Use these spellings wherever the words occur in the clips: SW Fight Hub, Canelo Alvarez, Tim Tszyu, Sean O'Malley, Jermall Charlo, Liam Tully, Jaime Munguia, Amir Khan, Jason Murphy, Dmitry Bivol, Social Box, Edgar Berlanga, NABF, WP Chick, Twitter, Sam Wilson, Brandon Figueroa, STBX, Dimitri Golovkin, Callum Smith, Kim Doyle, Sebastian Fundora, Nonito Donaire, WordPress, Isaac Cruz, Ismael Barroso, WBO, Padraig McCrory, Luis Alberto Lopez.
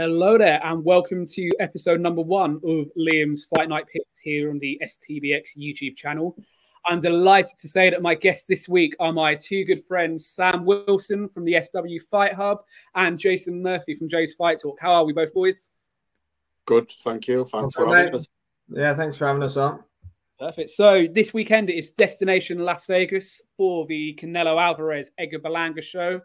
Hello there and welcome to episode number 1 of Liam's Fight Night Picks here on the STBX YouTube channel. I'm delighted to say that my guests this week are my two good friends, Sam Wilson from the SW Fight Hub and Jason Murphy from Jay's Fight Talk. How are we both, boys? Good, thank you. Thanks for having us. Yeah, thanks for having us on. Perfect. So this weekend is Destination Las Vegas for the Canelo Alvarez Edgar Berlanga show.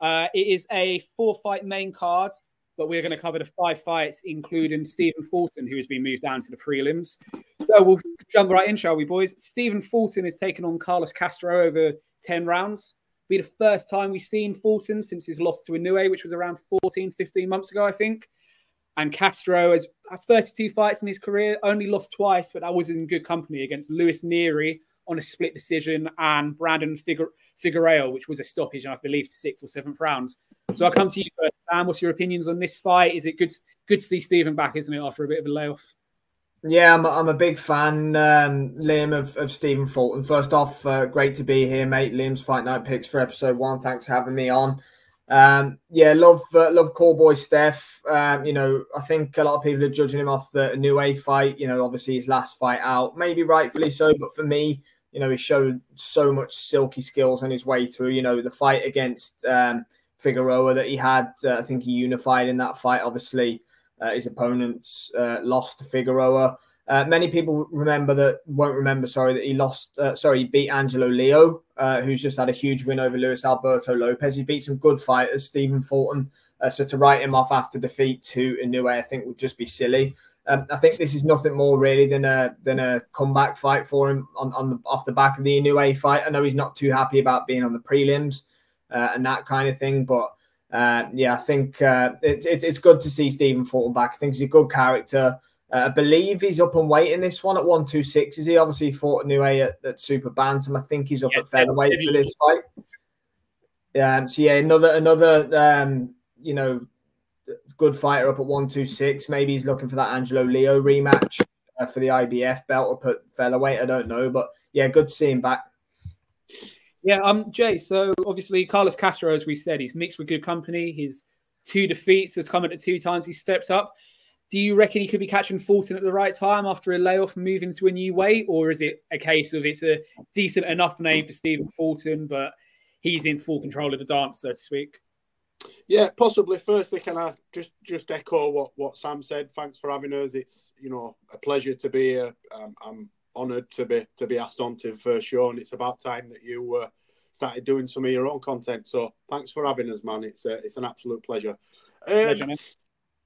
It is a 4-fight main card, but we're going to cover the 5 fights, including Stephen Fulton, who has been moved down to the prelims. So we'll jump right in, shall we, boys? Stephen Fulton is taking on Carlos Castro over 10 rounds. It'll be the first time we've seen Fulton since his loss to Inoue, which was around 14, 15 months ago, I think. And Castro has had 32 fights in his career, only lost twice, but that was in good company against Luis Nery on a split decision and Brandon Figueroa, which was a stoppage, and I believe 6th or 7th rounds. So I'll come to you first, Sam. What's your opinions on this fight? Is it good to see Stephen back, isn't it, after a bit of a layoff? Yeah, I'm a big fan, Liam, of Stephen Fulton. First off, great to be here, mate. Liam's Fight Night Picks for episode 1. Thanks for having me on. Yeah, love core boy Steph. You know, I think a lot of people are judging him off the Inoue fight. You know, obviously his last fight out, maybe rightfully so, but for me, you know, he showed so much silky skills on his way through. You know, the fight against Figueroa that he had, I think he unified in that fight. Obviously, his opponents lost to Figueroa. Many people won't remember that he lost. Sorry, he beat Angelo Leo, who's just had a huge win over Luis Alberto Lopez. He beat some good fighters, Stephen Fulton. So to write him off after defeat to Inoue, I think would just be silly. I think this is nothing more really than a comeback fight for him off the back of the Inoue fight. I know he's not too happy about being on the prelims and that kind of thing, but yeah, I think it's good to see Stephen Fulton back. I think he's a good character. I believe he's up and weight in this one at 126. Is he? Obviously, he fought Inoue at super bantam. I think he's up at featherweight for this fight. So yeah, another you know, good fighter up at 126. Maybe he's looking for that Angelo Leo rematch for the IBF belt up at featherweight. I don't know, but yeah, good to see him back. Yeah, Jay. So obviously, Carlos Castro, as we said, he's mixed with good company. His 2 defeats has come at 2 times. He steps up. Do you reckon he could be catching Fulton at the right time after a layoff, moving to a new weight, or is it a case of it's a decent enough name for Stephen Fulton, but he's in full control of the dance, so to speak? Yeah, possibly. Firstly, can I just echo what Sam said? Thanks for having us. It's, you know, a pleasure to be here. I'm honoured to be asked on to the first show, and it's about time that you started doing some of your own content. So thanks for having us, man. It's an absolute pleasure. Pleasure, man.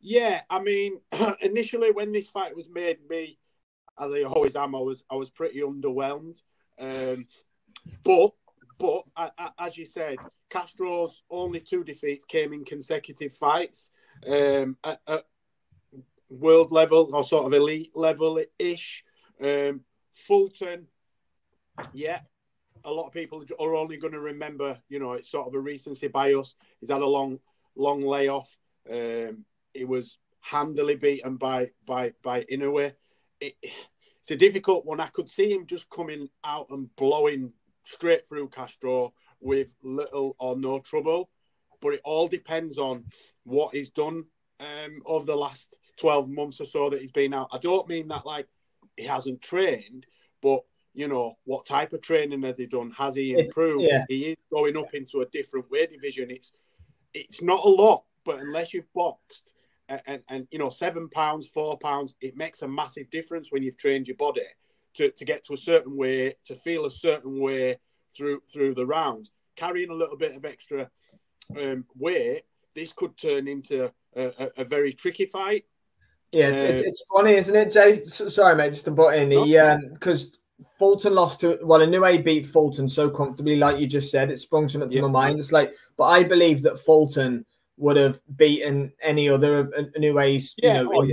Yeah, I mean, initially when this fight was made, me, as I always am, I was pretty underwhelmed. But as you said, Castro's only 2 defeats came in consecutive fights at world level or sort of elite level-ish. Fulton, yeah, a lot of people are only going to remember, you know, it's sort of a recency bias. He's had a long layoff. He was handily beaten by Inoue. It's a difficult one. I could see him just coming out and blowing straight through Castro with little or no trouble, but it all depends on what he's done over the last 12 months or so that he's been out. I don't mean that like he hasn't trained, but you know, what type of training has he done? Has he improved? Yeah. He is going up into a different weight division. It's not a lot, but unless you've boxed and you know, 7 pounds, 4 pounds, it makes a massive difference when you've trained your body to get to a certain way, to feel a certain way through the rounds. Carrying a little bit of extra weight, this could turn into a very tricky fight. Yeah, it's funny, isn't it, Jay? Sorry, mate, just to butt in. Because Fulton lost to... Well, Inoue beat Fulton so comfortably, like you just said. It sprung something to my mind. It's like... But I believe that Fulton would have beaten any other Inoue's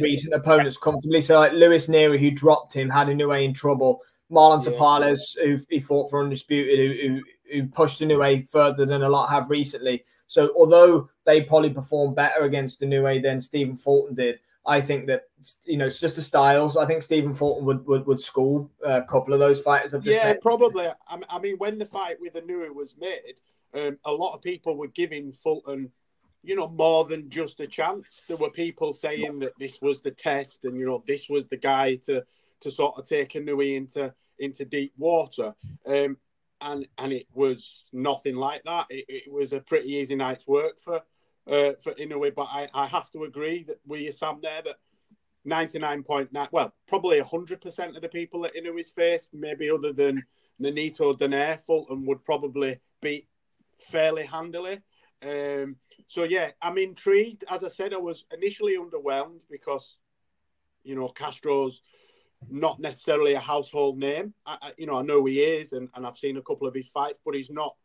recent opponents comfortably. So like Luis Nery, who dropped him, had Inoue in trouble. Marlon Tapales, who he fought for undisputed, who pushed Inoue further than a lot have recently. So although they probably performed better against Inoue than Stephen Fulton did, I think that, you know, it's just the styles. I think Stephen Fulton would school a couple of those fighters. Probably. I mean, when the fight with Inoue was made, a lot of people were giving Fulton, you know, more than just a chance. There were people saying that this was the test and, you know, this was the guy to sort of take Inoue into deep water. And it was nothing like that. It was a pretty easy night's work for Inoue. But I have to agree that with you, Sam, there, that 99.9, well, probably 100% of the people that Inoue's faced, maybe other than Nonito Donaire, Fulton would probably beat fairly handily. So, yeah, I'm intrigued. As I said, I was initially underwhelmed because, you know, Castro's not necessarily a household name. I know he is, and I've seen a couple of his fights, but he's not.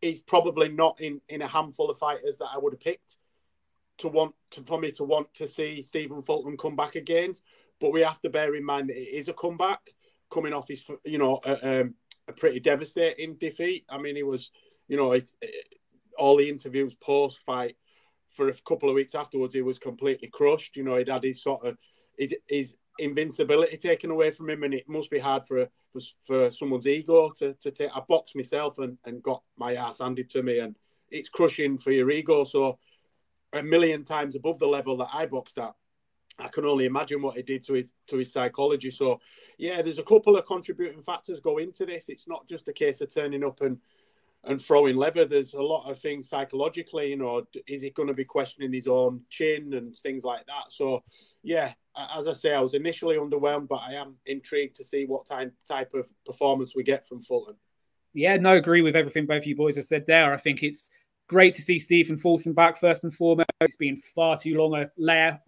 He's probably not in a handful of fighters that I would have picked for me to want to see Stephen Fulton come back again. But we have to bear in mind that it is a comeback, coming off his, you know, a pretty devastating defeat. I mean, he was, you know, all the interviews post fight for a couple of weeks afterwards, he was completely crushed. You know, he'd had his sort of his invincibility taken away from him, and it must be hard for someone's ego to take. I boxed myself and got my ass handed to me, and it's crushing for your ego. So a million times above the level that I boxed at, I can only imagine what it did to his psychology. So yeah, there's a couple of contributing factors go into this. It's not just a case of turning up and throwing leather. There's a lot of things psychologically, you know, is he going to be questioning his own chin and things like that? So yeah, as I say, I was initially underwhelmed, but I am intrigued to see what type of performance we get from Fulton. Yeah, no, agree with everything both of you boys have said there. I think it's great to see Stephen Fulton back, first and foremost. It's been far too long a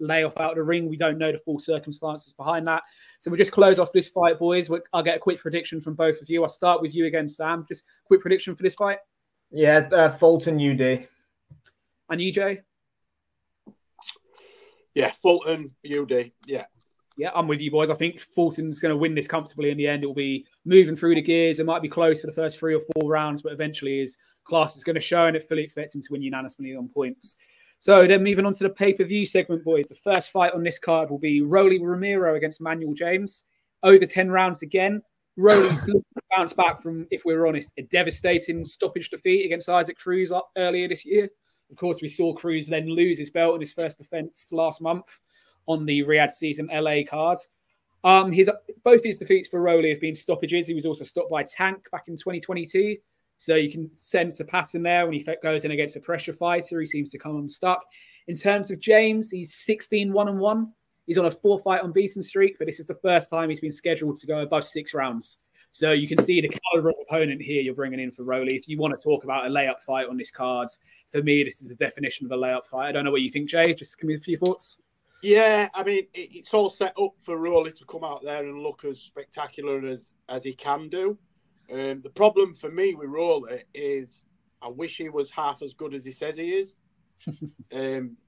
layoff out of the ring. We don't know the full circumstances behind that. So we'll just close off this fight, boys. I'll get a quick prediction from both of you. I'll start with you again, Sam. Just quick prediction for this fight. Yeah, Fulton, UD. And you, Jay? Yeah, Fulton, UD, yeah. Yeah, I'm with you, boys. I think Fulton's going to win this comfortably in the end. It will be moving through the gears. It might be close for the first 3 or 4 rounds, but eventually his class is going to show, and I fully expect him to win unanimously on points. So then moving on to the pay-per-view segment, boys. The first fight on this card will be Rolly Romero against Manuel Jaimes. Over 10 rounds again. Rolly's bounced back from, if we're honest, a devastating stoppage defeat against Isaac Cruz earlier this year. Of course, we saw Cruz then lose his belt in his first defense last month on the Riyadh Season LA cards. Both his defeats for Rolly have been stoppages. He was also stopped by Tank back in 2022. So you can sense a pattern there. When he goes in against a pressure fighter, he seems to come unstuck. In terms of Jaimes, he's 16-1-1. He's on a 4-fight unbeaten streak, but this is the first time he's been scheduled to go above 6 rounds. So you can see the caliber of opponent here you're bringing in for Rolly. If you want to talk about a layup fight on this card, for me, this is the definition of a layup fight. I don't know what you think, Jay. Just give me a few thoughts. Yeah, I mean, it's all set up for Rolly to come out there and look as spectacular as he can do. The problem for me with Rolly is I wish he was half as good as he says he is.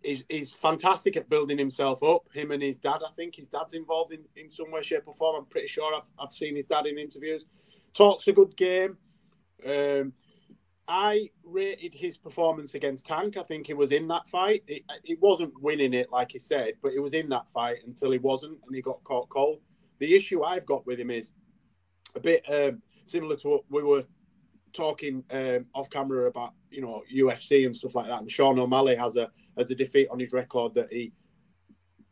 He's fantastic at building himself up, him and his dad. I think his dad's involved in some way, shape or form. I'm pretty sure I've seen his dad in interviews. Talks a good game. I rated his performance against Tank. I think he was in that fight. It wasn't winning it, like he said, but he was in that fight until he wasn't, and he got caught cold. The issue I've got with him is a bit similar to what we were talking off camera about, you know, UFC and stuff like that. And Sean O'Malley has a defeat on his record that he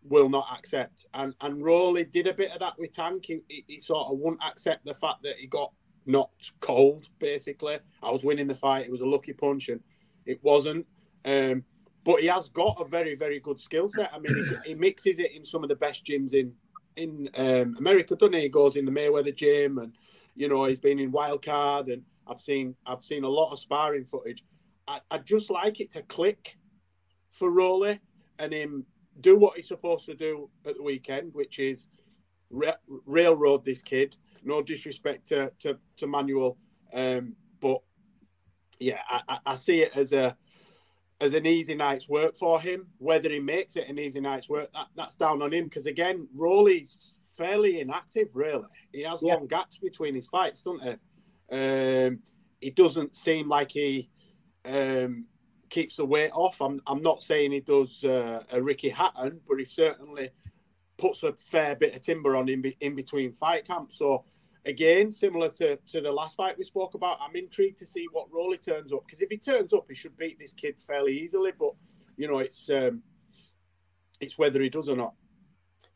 will not accept. And Rolly did a bit of that with Tank. He sort of wouldn't accept the fact that he got knocked cold, basically. I was winning the fight. It was a lucky punch, and it wasn't. But he has got a very, very good skill set. I mean, he mixes it in some of the best gyms in America, doesn't he? He goes in the Mayweather gym, and, you know, he's been in Wildcard, and I've seen a lot of sparring footage. I'd just like it to click for Rolly and him do what he's supposed to do at the weekend, which is railroad this kid. No disrespect to Manuel, but yeah, I see it as an easy night's work for him. Whether he makes it an easy night's work, that's down on him. Because again, Rolly's fairly inactive, really. He has long gaps between his fights, doesn't he? It doesn't seem like he keeps the weight off. I'm not saying he does a Ricky Hatton, but he certainly puts a fair bit of timber on in between fight camps. So again, similar to the last fight we spoke about, I'm intrigued to see what Rolly turns up, because if he turns up, he should beat this kid fairly easily. But You know, it's whether he does or not.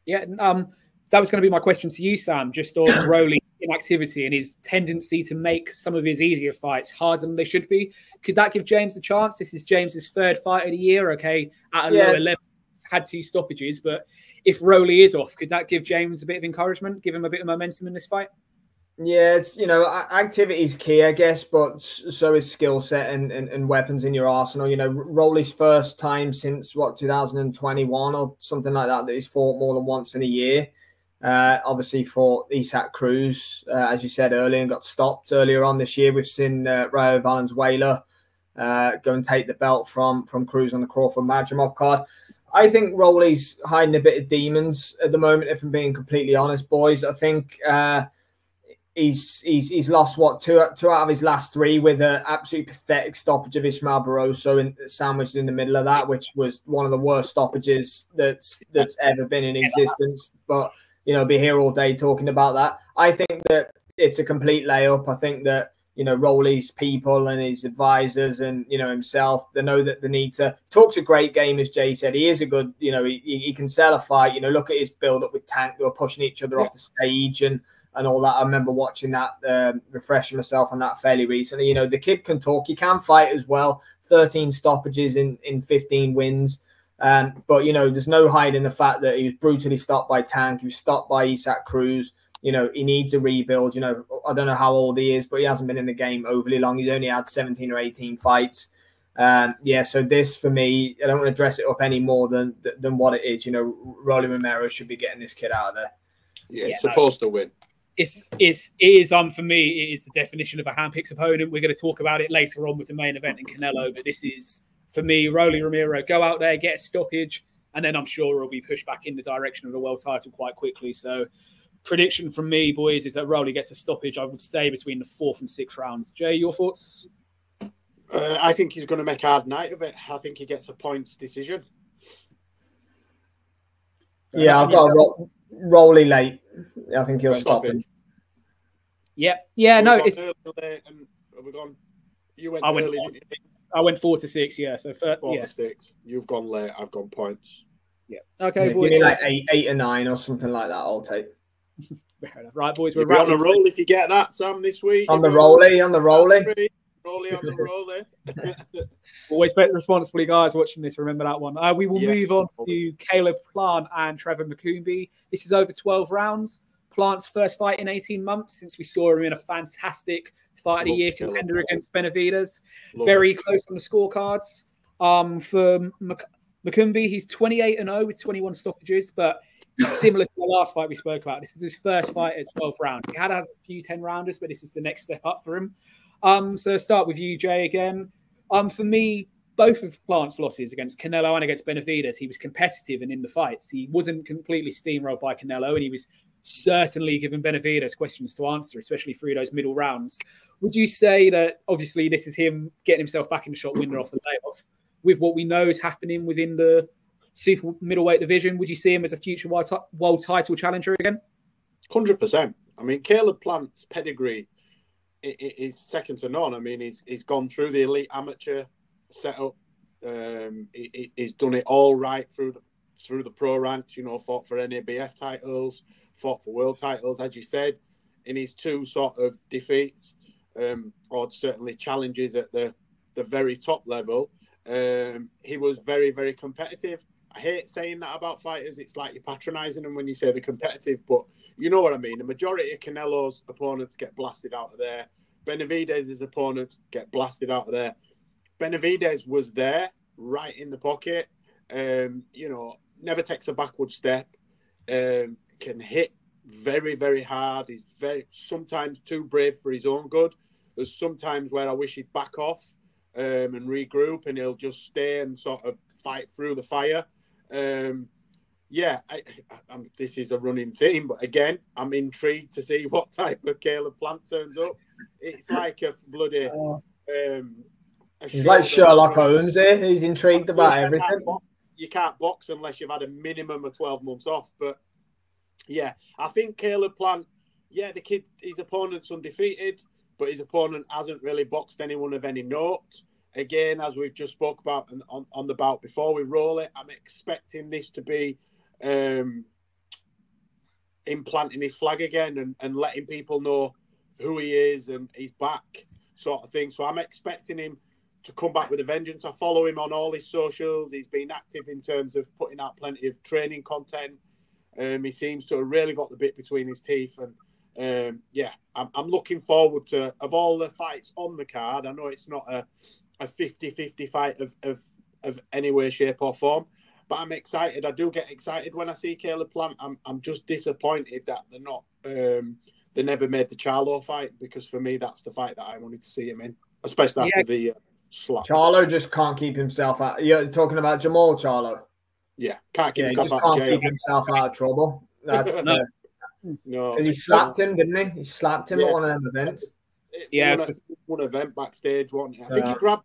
Yeah, that was going to be my question to you, Sam, just on Rolly inactivity and his tendency to make some of his easier fights harder than they should be. Could that give James a chance? This is James's third fight of the year, okay, at a lower level. He's had 2 stoppages, but if Rolly is off, could that give James a bit of encouragement, give him a bit of momentum in this fight? Yeah, it's, you know, activity is key, I guess, but so is skill set and weapons in your arsenal. You know, Rolly's first time since, what, 2021 or something like that, that he's fought more than once in a year. Obviously fought Isaac Cruz, as you said earlier, and got stopped earlier on this year. We've seen Rayo Valenzuela go and take the belt from Cruz on the Crawford Majimov card. I think Rolly's hiding a bit of demons at the moment, if I'm being completely honest, boys. I think... He's lost, what, two out of his last 3 with an absolutely pathetic stoppage of Ismael Barroso and sandwiched in the middle of that, which was one of the worst stoppages that's ever been in existence. But, you know, be here all day talking about that. I think that it's a complete layup. I think that, you know, Rolly's people and his advisors and, you know, himself, they know that they need to talk a great game, as Jay said. He is a good, you know, he can sell a fight. You know, look at his build-up with Tank. They were pushing each other off the stage and all that. I remember watching that, refreshing myself on that fairly recently. You know, the kid can talk. He can fight as well. 13 stoppages in 15 wins. But, you know, there's no hiding the fact that he was brutally stopped by Tank. He was stopped by Isaac Cruz. You know, he needs a rebuild. You know, I don't know how old he is, but he hasn't been in the game overly long. He's only had 17 or 18 fights. Yeah, so this, for me, I don't want to dress it up any more than what it is. You know, Rolly Romero should be getting this kid out of there. Yeah, he's supposed to win. For me, it is the definition of a handpicked opponent. We're going to talk about it later on with the main event in Canelo, but this is, for me, Rolly Romero. Go out there, get a stoppage, and then I'm sure he'll be pushed back in the direction of the world title quite quickly. So prediction from me, boys, is that Rolly gets a stoppage, I would say, between the 4th and 6th rounds. Jay, your thoughts? I think he's going to make a hard night of it. I think he gets a points decision. Yeah, I've got Rolly late. I think he'll stop him. Yeah, yeah, so no, it's. I went 4 to 6. Yeah, so four to six. You've gone late. I've gone points. Yeah. Okay, boys. Give me like 8 or 9 or something like that. I'll take. Fair enough. Right, boys. We're on the roll if you get that, Sam, this week. On the Rolly, on the Rolly. Rolly on the Rolly. Always bet responsibly, guys, watching this. Remember that one. We will move on to Caleb Plant and Trevor McCumby. This is over 12 rounds. Plant's first fight in 18 months since we saw him in a fantastic fight of the year contender against Benavidez. Very close on the scorecards. For McCumby, he's 28-0 with 21 stoppages, but similar to the last fight we spoke about, this is his first fight at 12 rounds. He had a few 10-rounders, but this is the next step up for him. So start with you, Jay, again. For me, both of Plant's losses against Canelo and against Benavidez, he was competitive and in the fights. He wasn't completely steamrolled by Canelo, and he was certainly giving Benavidez questions to answer, especially through those middle rounds. Would you say that, obviously, this is him getting himself back in the shot window off the layoff? With what we know is happening within the super middleweight division, would you see him as a future world title challenger again? 100%. I mean, Caleb Plant's pedigree is second to none. I mean, he's gone through the elite amateur setup. He's done it all right through the pro ranks. You know, fought for NABF titles, fought for world titles, as you said. In his 2 sort of defeats, or certainly challenges at the very top level, he was very, very competitive. I hate saying that about fighters. It's like you're patronising them when you say they're competitive, but you know what I mean. The majority of Canelo's opponents get blasted out of there. Benavidez's opponents get blasted out of there. Benavidez was there, right in the pocket. You know, never takes a backward step. Can hit very, very hard. He's sometimes too brave for his own good. There's sometimes where I wish he'd back off and regroup, and he'll just stay and sort of fight through the fire. Yeah, this is a running theme, but again, I'm intrigued to see what type of Caleb Plant turns up. It's like a bloody... he's like Sherlock Holmes here. He's intrigued about everything. You can't box unless you've had a minimum of 12 months off. But yeah, I think Caleb Plant, yeah, the kid, his opponent's undefeated, but his opponent hasn't really boxed anyone of any note. again, as we've just spoke about on the bout before we roll it, I'm expecting this to be implanting his flag again and letting people know who he is and he's back sort of thing. So I'm expecting him to come back with a vengeance. I follow him on all his socials. He's been active in terms of putting out plenty of training content. He seems to have really got the bit between his teeth. And yeah, I'm looking forward to, of all the fights on the card, I know it's not a 50-50 fight of any way, shape or form, but I'm excited. I do get excited when I see Caleb Plant. I'm just disappointed that they're not, they never made the Charlo fight, because for me, that's the fight that I wanted to see him in, especially after the slap. Charlo just can't keep himself out. You're talking about Jermall Charlo. Yeah, he just can't keep himself out of trouble. That's no. He slapped him, didn't he? He slapped him at one of them events. One event backstage, wasn't he? I think he grabbed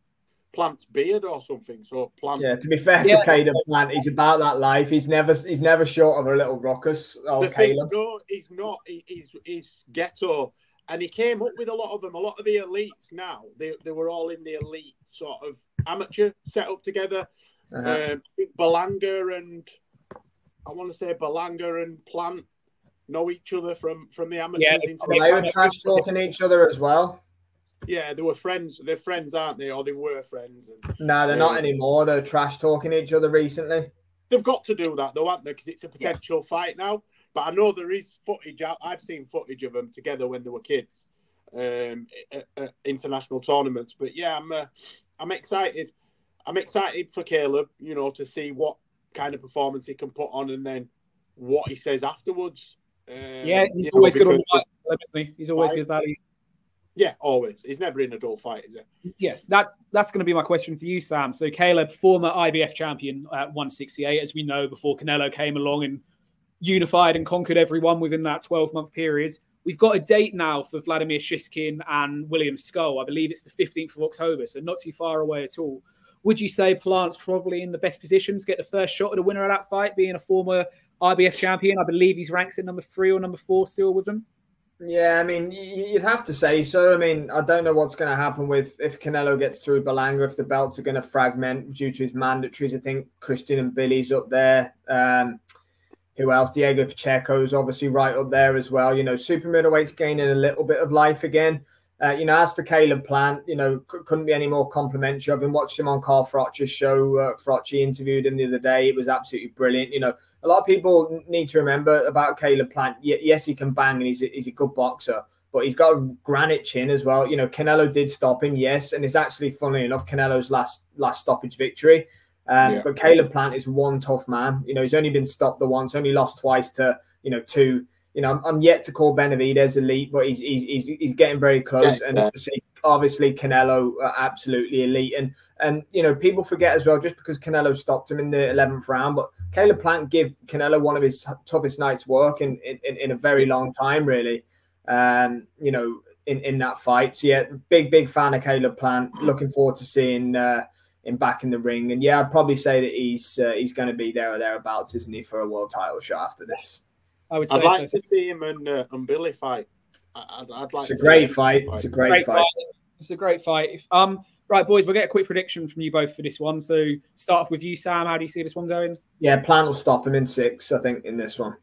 Plant's beard or something. So Plant. Yeah, to be fair to Caleb Plant, he's about that life. He's never short of a little ruckus. Oh, Caleb. No, he's not. He's ghetto, and he came up with a lot of them. A lot of the elites now, they were all in the elite sort of amateur set up together. I want to say Berlanga and Plant know each other from the amateurs. They were trash talking each other as well. Yeah, they were friends. They're friends, aren't they? Or they were friends. No, they're not anymore. They're trash talking each other recently. They've got to do that, though, haven't they? Because it's a potential fight now. But I know there is footage out. I've seen footage of them together when they were kids at international tournaments. But yeah, I'm excited. I'm excited for Caleb, you know, to see what kind of performance he can put on and then what he says afterwards. He's always good on the He's always good value. Yeah, always. He's never in a dull fight, is he? Yeah, that's going to be my question for you, Sam. So Caleb, former IBF champion at 168, as we know, before Canelo came along and unified and conquered everyone within that 12-month period. We've got a date now for Vladimir Shishkin and William Scull. I believe it's the 15th of October, so not too far away at all. Would you say Plant's probably in the best position to get the first shot at the winner of that fight, being a former IBF champion? I believe he's ranked at #3 or #4 still with them. Yeah, I mean, you'd have to say so. I mean, I don't know what's going to happen if Canelo gets through Berlanga, if the belts are going to fragment due to his mandatories. I think Christian and Billy's up there. Who else? Diego Pacheco's obviously right up there as well. You know, super middleweight's gaining a little bit of life again. You know, as for Caleb Plant, you know, couldn't be any more complimentary. I've been watching him on Carl Froch's show. Frochi interviewed him the other day. It was absolutely brilliant. You know, a lot of people need to remember about Caleb Plant. Yes, he can bang and he's a good boxer, but he's got a granite chin as well. You know, Canelo did stop him, yes, and it's actually, funnily enough, Canelo's last stoppage victory. But Caleb Plant is one tough man. You know, he's only been stopped once, only lost twice to, you know, two. You know, I'm yet to call Benavidez elite, but he's getting very close. And obviously Canelo absolutely elite. And you know, people forget as well, just because Canelo stopped him in the 11th round, but Caleb Plant gave Canelo one of his toughest nights' work in a very long time, really. You know, in that fight. So yeah, big fan of Caleb Plant. Looking forward to seeing him back in the ring. And yeah, I'd probably say that he's going to be there or thereabouts, isn't he, for a world title shot after this. I'd like to see him and Billy fight. It's a great fight. It's a great fight. Right, boys, we'll get a quick prediction from you both for this one. So start off with you, Sam. How do you see this one going? Yeah, Plant will stop him in 6, I think, in this one.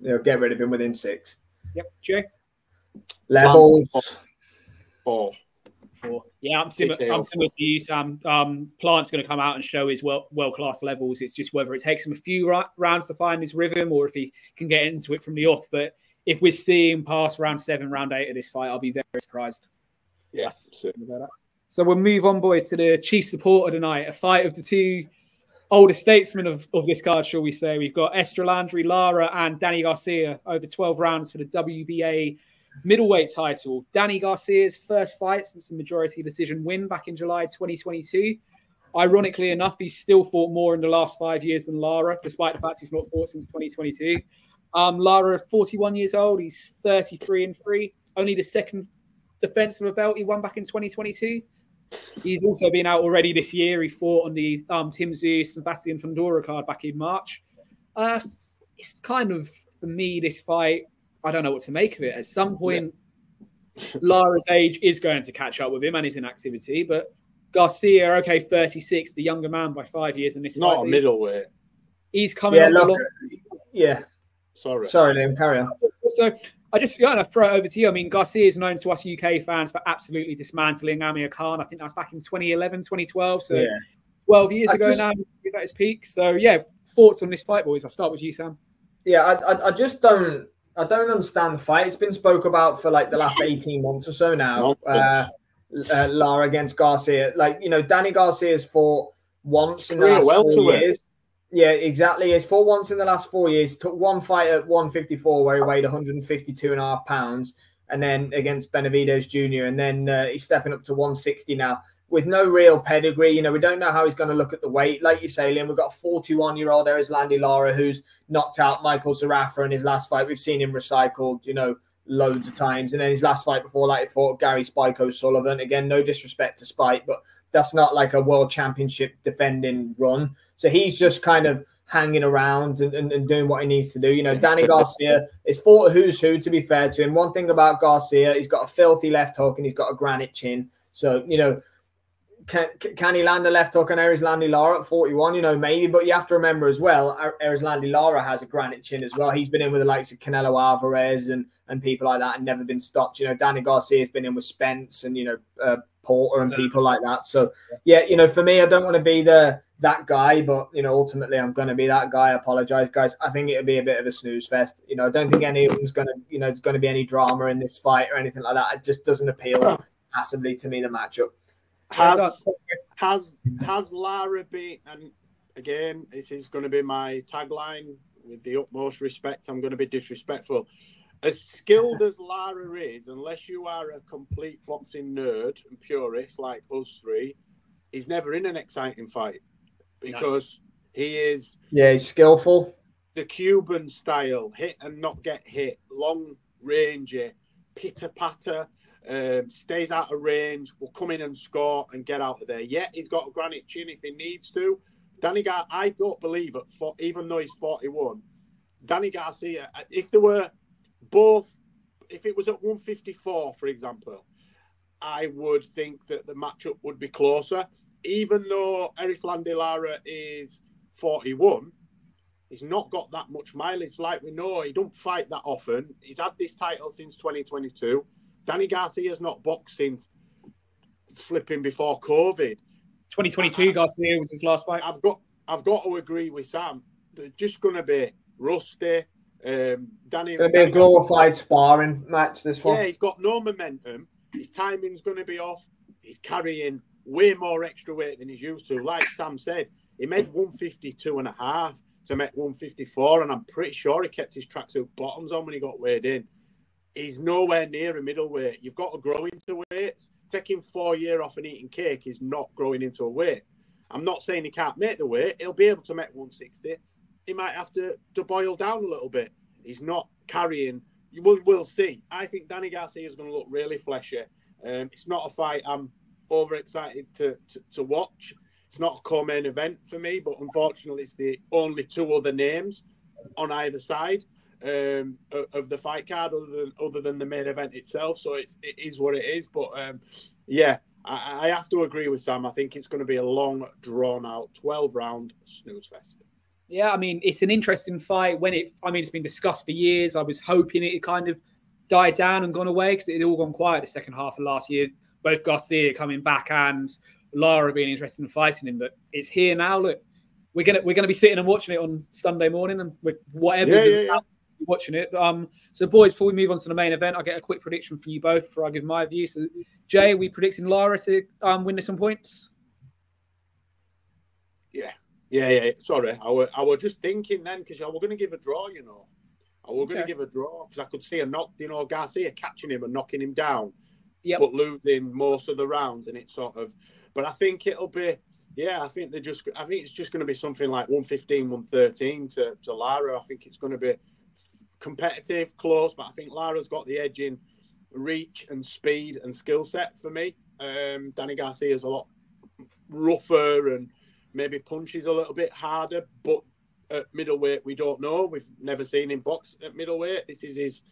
They'll get rid of him within 6. Yep. Jay? Levels. 4. Yeah, I'm similar to you, Sam. Plant's going to come out and show his world-class levels. It's just whether it takes him a few rounds to find his rhythm or if he can get into it from the off. But if we're seeing past round 7, round 8 of this fight, I'll be very surprised. Yes. So we'll move on, boys, to the chief supporter tonight, a fight of the two older statesmen of this card, shall we say. We've got Erislandy Lara and Danny Garcia over 12 rounds for the WBA middleweight title. Danny Garcia's first fight since the majority decision win back in July 2022. Ironically enough, he's still fought more in the last 5 years than Lara, despite the fact he's not fought since 2022. Lara, 41 years old, he's 33-3. Only the second defense of a belt he won back in 2022. He's also been out already this year. He fought on the Tim Tszyu, Sebastian Fundora card back in March. It's kind of, for me, this fight, I don't know what to make of it. At some point, Lara's age is going to catch up with him and his inactivity, but Garcia, okay, 36, the younger man by 5 years in this fight. Not a middleweight. He's coming up. Yeah. Sorry, Liam, carry on. So I just want to throw it over to you. I mean, Garcia is known to us UK fans for absolutely dismantling Amir Khan. I think that was back in 2011, 2012. So yeah. 12 years ago now, he's at his peak. So yeah, thoughts on this fight, boys? I'll start with you, Sam. Yeah, I just don't understand the fight. It's been spoke about for like the last 18 months or so now. Lara against Garcia. Like, you know, Danny Garcia's fought once in the last 4 years. Yeah, exactly. He's fought once in the last 4 years. Took one fight at 154 where he weighed 152.5 pounds, and then against Benavidez Jr. And then he's stepping up to 160 now with no real pedigree. You know, we don't know how he's going to look at the weight. Like you say, Liam, we've got a 41-year-old Erislandy Lara who's knocked out Michael Zarafa in his last fight. We've seen him recycled, you know, loads of times. And then his last fight before that, he fought Gary Spike O'Sullivan. Again, no disrespect to Spike, but that's not like a world championship defending run. So he's just kind of hanging around and doing what he needs to do. You know, Danny Garcia is fought who's who, to be fair to him. One thing about Garcia, he's got a filthy left hook and he's got a granite chin. So, you know, can he land a left hook on Erislandy Lara at 41? You know, maybe. But you have to remember as well, Erislandy Lara has a granite chin as well. He's been in with the likes of Canelo Alvarez and people like that and never been stopped. You know, Danny Garcia's been in with Spence and, you know, Porter and people like that. So, yeah, you know, for me, I don't want to be that guy. But, you know, ultimately, I'm going to be that guy. I apologize, guys. I think it'll be a bit of a snooze fest. You know, I don't think anyone's going to, you know, there's going to be any drama in this fight or anything like that. It just doesn't appeal massively to me, the matchup. Has Lara been, and again, this is going to be my tagline, with the utmost respect, I'm going to be disrespectful. As skilled as Lara is, unless you are a complete boxing nerd and purist like us three, he's never in an exciting fight because he is... Yeah, he's skillful. The Cuban style, hit and not get hit, long rangey, pitter-patter, stays out of range, will come in and score and get out of there. Yeah, he's got a granite chin if he needs to. Danny Garcia, I don't believe it, even though he's 41, Danny Garcia, if there were both, if it was at 154, for example, I would think that the matchup would be closer. Even though Erislandy Lara is 41, he's not got that much mileage. Like we know, he don't fight that often. He's had this title since 2022. Danny Garcia's not boxed since flipping before COVID. 2022, Garcia was his last fight. I've got to agree with Sam. They're just going to be rusty. Danny, it'll be a glorified sparring match, this one. Yeah, he's got no momentum. His timing's going to be off. He's carrying way more extra weight than he's used to. Like Sam said, he made 152.5 to make 154, and I'm pretty sure he kept his tracksuit bottoms on when he got weighed in. He's nowhere near a middleweight. You've got to grow into weights. Taking 4 years off and eating cake is not growing into a weight. I'm not saying he can't make the weight. He'll be able to make 160. He might have to boil down a little bit. He's not carrying. We'll see. I think Danny Garcia is going to look really fleshy. It's not a fight I'm overexcited to watch. It's not a co-main event for me, but unfortunately it's the only two other names on either side of the fight card, other than the main event itself. So it is what it is. But yeah, I have to agree with Sam. I think it's going to be a long, drawn out 12-round snooze fest. Yeah, I mean, it's an interesting fight. It's been discussed for years. I was hoping it kind of died down and gone away because it had all gone quiet the second half of last year. Both Garcia coming back and Lara being interested in fighting him, but it's here now. Look, we're gonna be sitting and watching it on Sunday morning, and watching it. So boys, before we move on to the main event, I'll get a quick prediction from you both before I give my view. So Jay, are we predicting Lara to win this on points? Yeah. Yeah. Sorry, I was just thinking then, because I was going to give a draw, you know. I could see a knock, you know, Garcia catching him and knocking him down, but losing most of the rounds, and it sort of. But I think it'll be, yeah, I think it's just going to be something like 115, 113 to Lara. I think it's going to be competitive, close, but I think Lara's got the edge in reach and speed and skill set for me. Danny Garcia's a lot rougher and maybe punches a little bit harder, but at middleweight, we don't know. We've never seen him box at middleweight. This is his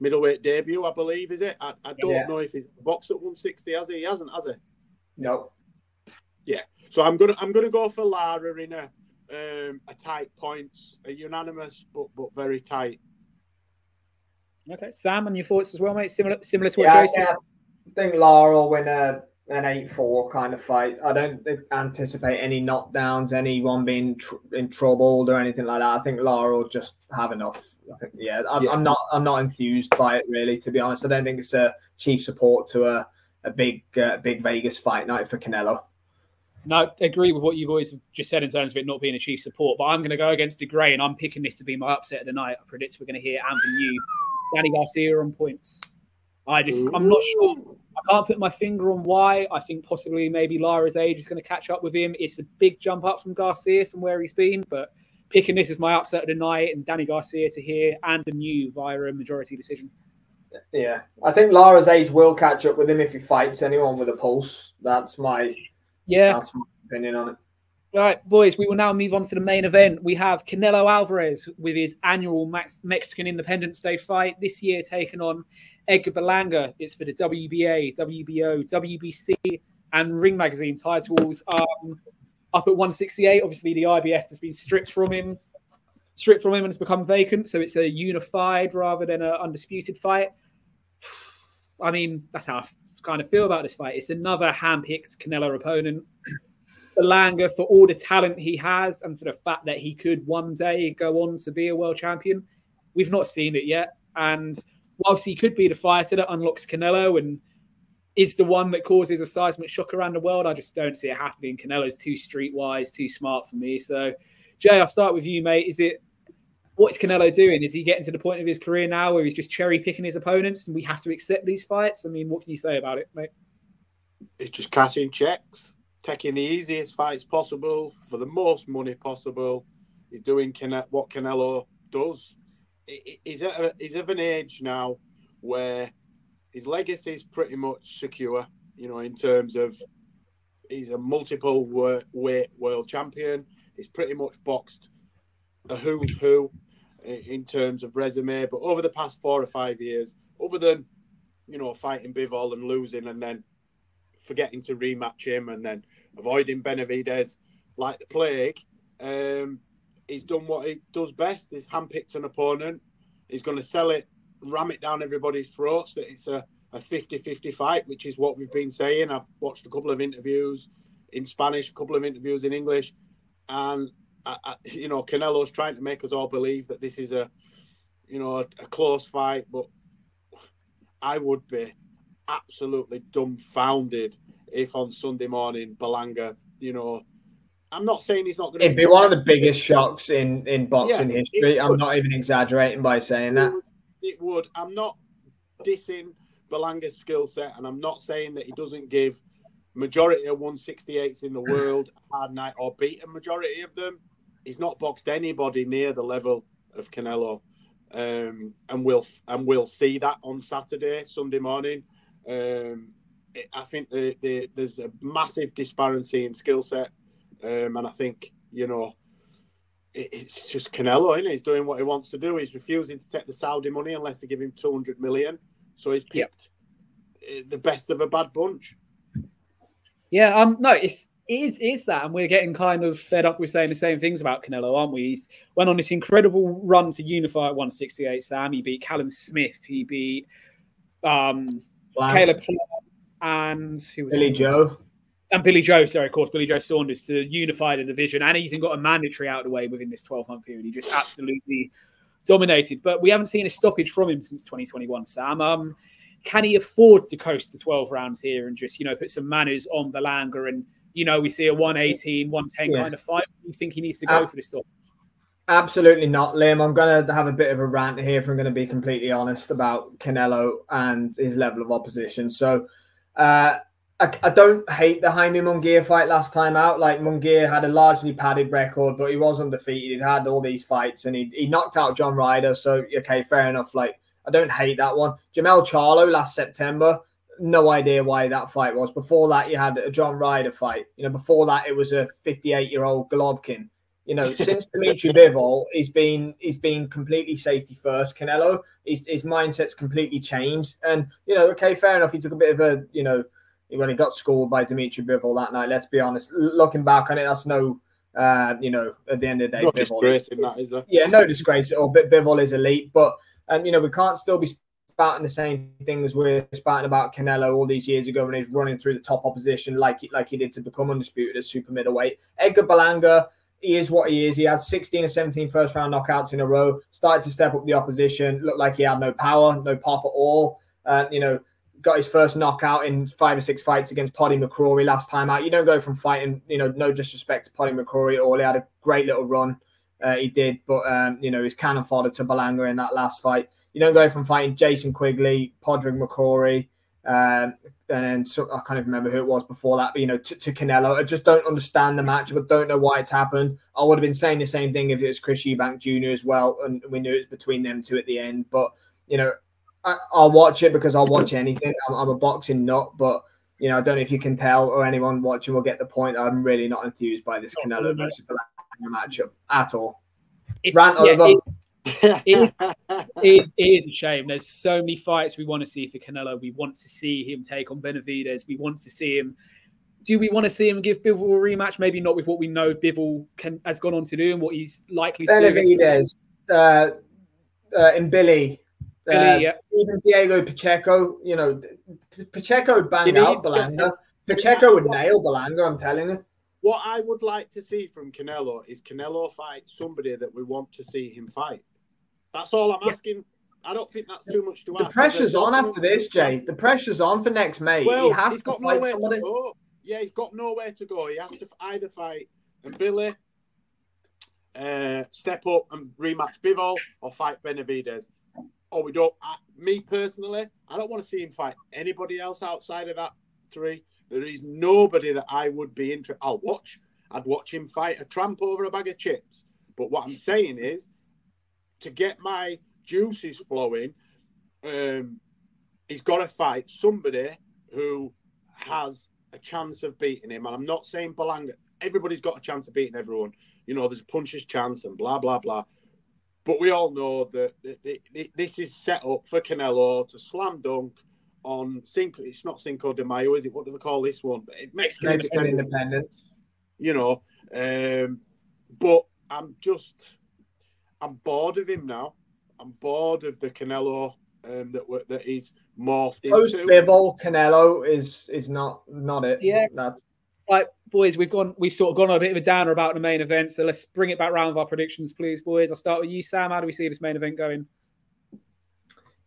middleweight debut, I believe, is it? I don't know if he's boxed at 160, has he? He hasn't, has he? No. Yeah. So I'm gonna go for Lara in a tight points, a unanimous but very tight. Okay, Sam, and your thoughts as well, mate. Similar to what Jason said. I think Lara will win an 8-4 kind of fight. I don't anticipate any knockdowns, anyone being troubled or anything like that. I think Lara will just have enough. I think, I'm not enthused by it really, to be honest. I don't think it's a chief support to a big Vegas fight night for Canelo. No, I agree with what you boys have just said in terms of it not being a chief support, but I'm going to go against the grain. And I'm picking this to be my upset of the night. I predict we're going to hear Anthony Yu, Danny Garcia on points. I'm not sure. I can't put my finger on why. I think possibly maybe Lara's age is going to catch up with him. It's a big jump up from Garcia from where he's been, but picking this as my upset of the night and Danny Garcia to hear Anthony Yu via a majority decision. Yeah, I think Lara's age will catch up with him if he fights anyone with a pulse. That's my opinion on it. All right, boys, we will now move on to the main event. We have Canelo Alvarez with his annual Mexican Independence Day fight, this year taking on Edgar Berlanga. It's for the WBA, WBO, WBC, and Ring Magazine titles. Up at 168, obviously the IBF has been stripped from him and has become vacant, so it's a unified rather than an undisputed fight. I mean, that's how I kind of feel about this fight. It's another hand-picked Canelo opponent. Berlanga, for all the talent he has and for the fact that he could one day go on to be a world champion, we've not seen it yet. And whilst he could be the fighter that unlocks Canelo and is the one that causes a seismic shock around the world, I just don't see it happening. Canelo's too streetwise, too smart for me. So, Jay, I'll start with you, mate. What's Canelo doing? Is he getting to the point of his career now where he's just cherry-picking his opponents and we have to accept these fights? I mean, what can you say about it, mate? It's just cashing checks, taking the easiest fights possible for the most money possible. He's doing what Canelo does. He's of an age now where his legacy is pretty much secure, you know, in terms of he's a multiple weight world champion. He's pretty much boxed a who's who in terms of resume. But over the past 4 or 5 years, other than, you know, fighting Bivol and losing and then forgetting to rematch him and then avoiding Benavidez like the plague. He's done what he does best. He's handpicked an opponent. He's going to sell it, ram it down everybody's throats that it's a 50-50 fight, which is what we've been saying. I've watched a couple of interviews in Spanish, a couple of interviews in English. And, you know, Canelo's trying to make us all believe that this is a close fight. But I would be absolutely dumbfounded if on Sunday morning Berlanga, you know, I'm not saying he's not going to... It'd be one of the biggest shocks in boxing history. I'm not even exaggerating by saying that. It would. I'm not dissing Berlanga's skill set, and I'm not saying that he doesn't give majority of 168s in the world a hard night or beat a majority of them. He's not boxed anybody near the level of Canelo, and we'll see that on Saturday, Sunday morning. I think there's a massive disparity in skill set, and I think, you know, it's just Canelo, isn't it? He's doing what he wants to do. He's refusing to take the Saudi money unless they give him $200 million. So he's picked the best of a bad bunch. Yeah, no, it is that, and we're getting kind of fed up with saying the same things about Canelo, aren't we? He's went on this incredible run to unify at 168. Sam, he beat Callum Smith, he beat Caleb Plant and Billy Joe. Sorry, of course, Billy Joe Saunders to unify the division, and he even got a mandatory out of the way within this 12-month period. He just absolutely dominated, but we haven't seen a stoppage from him since 2021. Sam, can he afford to coast to 12 rounds here and just, you know, put some manners on Berlanga and, you know, we see a 118, 110 kind of fight? Do you think he needs to go for this stoppage? Absolutely not, Liam. I'm going to have a bit of a rant here if I'm going to be completely honest about Canelo and his level of opposition. So I don't hate the Jaime Munguia fight last time out. Like, Munguia had a largely padded record, but he was undefeated. He'd had all these fights and he knocked out John Ryder. So, okay, fair enough. Like, I don't hate that one. Jermall Charlo last September, no idea why that fight was. Before that, you had a John Ryder fight. You know, before that, it was a 58-year-old Golovkin. You know, since Dmitry Bivol, he's been completely safety first. Canelo, his mindset's completely changed. And, you know, okay, fair enough. He took a bit of a, you know, when he got schooled by Dmitry Bivol that night. Let's be honest. Looking back on it, that's no, you know, at the end of the day, not disgrace in that, is there? Yeah, no disgrace at all. But Bivol is elite, but you know, we can't still be spouting the same thing as we're spouting about Canelo all these years ago when he's running through the top opposition like he did to become undisputed as super middleweight. Edgar Berlanga, he is what he is. He had 16 or 17 first-round knockouts in a row, started to step up the opposition, looked like he had no power, no pop at all. You know, got his first knockout in 5 or 6 fights against Padraig McCrory last time out. You don't go from fighting, you know, no disrespect to Padraig McCrory at all. He had a great little run, he did, but, you know, he's cannon fodder to Berlanga in that last fight. You don't go from fighting Jason Quigley, Padraig McCrory, and then I can't even remember who it was before that, but, you know, to Canelo. I just don't understand the match, but don't know why it's happened. I would have been saying the same thing if it was Chris Eubank Jr. as well, and we knew it was between them two at the end. But, you know, I'll watch it because I'll watch anything. I'm a boxing nut, but, you know, I don't know if you can tell or anyone watching will get the point. I'm really not enthused by this Canelo versus Berlanga matchup at all. It is a shame. There's so many fights we want to see for Canelo. We want to see him take on Benavidez. We want to see him. Do we want to see him give Bivol a rematch? Maybe not with what we know Bivol has gone on to do and what he's likely to do. Benavidez, and Billy, yeah. Even Diego Pacheco. You know, Pacheco banged out Berlanga. Pacheco would nail Berlanga, I'm telling you. What I would like to see from Canelo is Canelo fight somebody that we want to see him fight. That's all I'm asking. I don't think that's too much to ask. The pressure's on after this, Jay. The pressure's on for next May. Well, he has he's got nowhere to go. Yeah, he's got nowhere to go. He has to either fight and Billy, step up and rematch Bivol, or fight Benavidez. Or we don't. Me personally, I don't want to see him fight anybody else outside of that 3. There is nobody that I would be interested. I'll watch. I'd watch him fight a tramp over a bag of chips. But what I'm saying is, to get my juices flowing, he's got to fight somebody who has a chance of beating him. And I'm not saying Berlanga. Everybody's got a chance of beating everyone. You know, there's a puncher's chance and blah, blah, blah. But we all know that this is set up for Canelo to slam dunk on Cinco. It's not Cinco de Mayo, is it? What do they call this one? Mexican independence. You know, but I'm just... I'm bored of him now. I'm bored of the Canelo that he's morphed into. Post Bivol Canelo is not it. Yeah, that's right, boys. We've sort of gone on a bit of a downer about the main event. So let's bring it back round with our predictions, please, boys. I'll start with you, Sam. How do we see this main event going?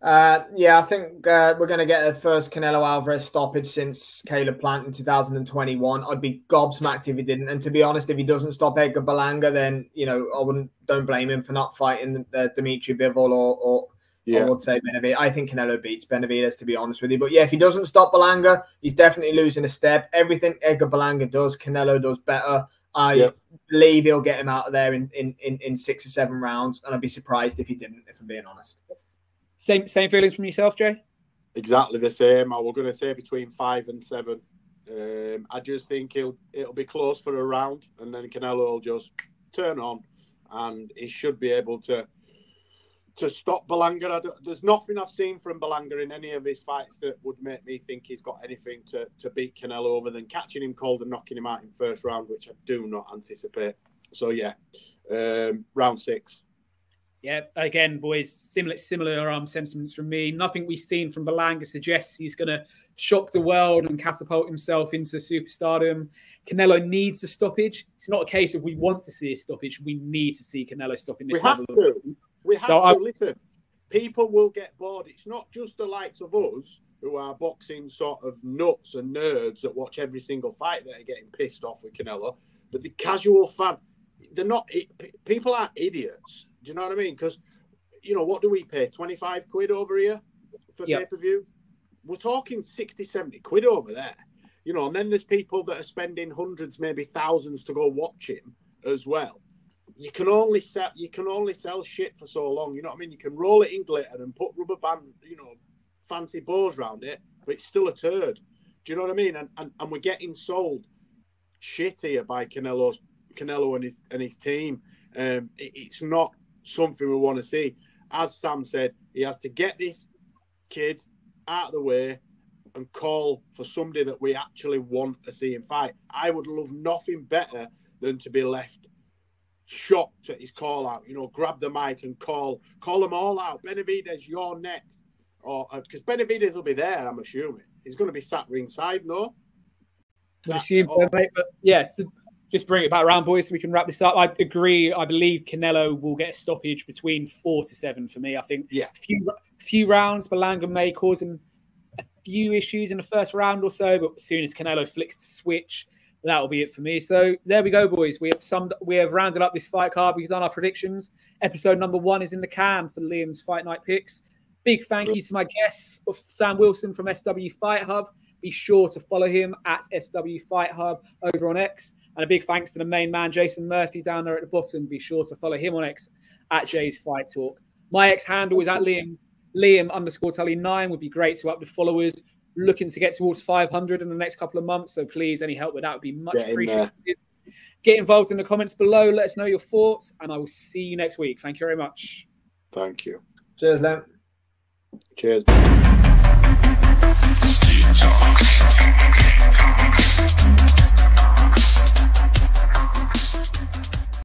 Yeah, I think we're going to get the first Canelo Alvarez stoppage since Caleb Plant in 2021. I'd be gobsmacked if he didn't. And to be honest, if he doesn't stop Edgar Berlanga, then, you know, don't blame him for not fighting Dmitry Bivol or I would say Benavidez. I think Canelo beats Benavidez, to be honest with you. But yeah, if he doesn't stop Berlanga, he's definitely losing a step. Everything Edgar Berlanga does, Canelo does better. I believe he'll get him out of there in 6 or 7 rounds. And I'd be surprised if he didn't, if I'm being honest. Same feelings from yourself, Jay? Exactly the same. I was going to say between 5 and 7. I just think it'll be close for a round, and then Canelo will just turn on, and he should be able to stop Berlanga. There's nothing I've seen from Berlanga in any of his fights that would make me think he's got anything to beat Canelo other than catching him cold and knocking him out in first round, which I do not anticipate. So, yeah, round 6. Yeah, again, boys, similar sentiments from me. Nothing we've seen from Berlanga suggests he's going to shock the world and catapult himself into superstardom. Canelo needs the stoppage. It's not a case of we want to see a stoppage. We need to see Canelo stopping this level. We have to. Listen, people will get bored. It's not just the likes of us who are boxing sort of nuts and nerds that watch every single fight that are getting pissed off with Canelo. But the casual fan, people aren't idiots. Do you know what I mean? Because, you know, what do we pay? 25 quid over here for pay-per-view? We're talking 60, 70 quid over there. You know, and then there's people that are spending hundreds, maybe thousands to go watch him as well. You can only sell shit for so long. You know what I mean? You can roll it in glitter and put rubber band, you know, fancy bows around it, but it's still a turd. Do you know what I mean? And we're getting sold shit here by Canelo and his team. It's not something we want to see. As Sam said, he has to get this kid out of the way and call for somebody that we actually want to see him fight. I would love nothing better than to be left shocked at his call out. You know, grab the mic and call them all out. Benavidez, you're next. Or because Benavidez will be there, I'm assuming. He's going to be sat ringside, no? I assume so, mate. But yeah, to just bring it back around, boys, so we can wrap this up. I agree. I believe Canelo will get a stoppage between 4 to 7 for me. I think a few rounds, Berlanga may cause him a few issues in the first round or so, but as soon as Canelo flicks the switch, that'll be it for me. So there we go, boys. We have rounded up this fight card. We've done our predictions. Episode number 1 is in the can for Liam's Fight Night Picks. Big thank you to my guests, Sam Wilson from SW Fight Hub. Be sure to follow him at SW Fight Hub over on X. And a big thanks to the main man, Jason Murphy, down there at the bottom. Be sure to follow him on X at Jay's Fight Talk. My X handle is at Liam_Tully9. Would be great to up the followers. Looking to get towards 500 in the next couple of months. So please, any help with that would be much appreciated. Get involved in the comments below. Let us know your thoughts. And I will see you next week. Thank you very much. Thank you. Cheers, Liam. Cheers.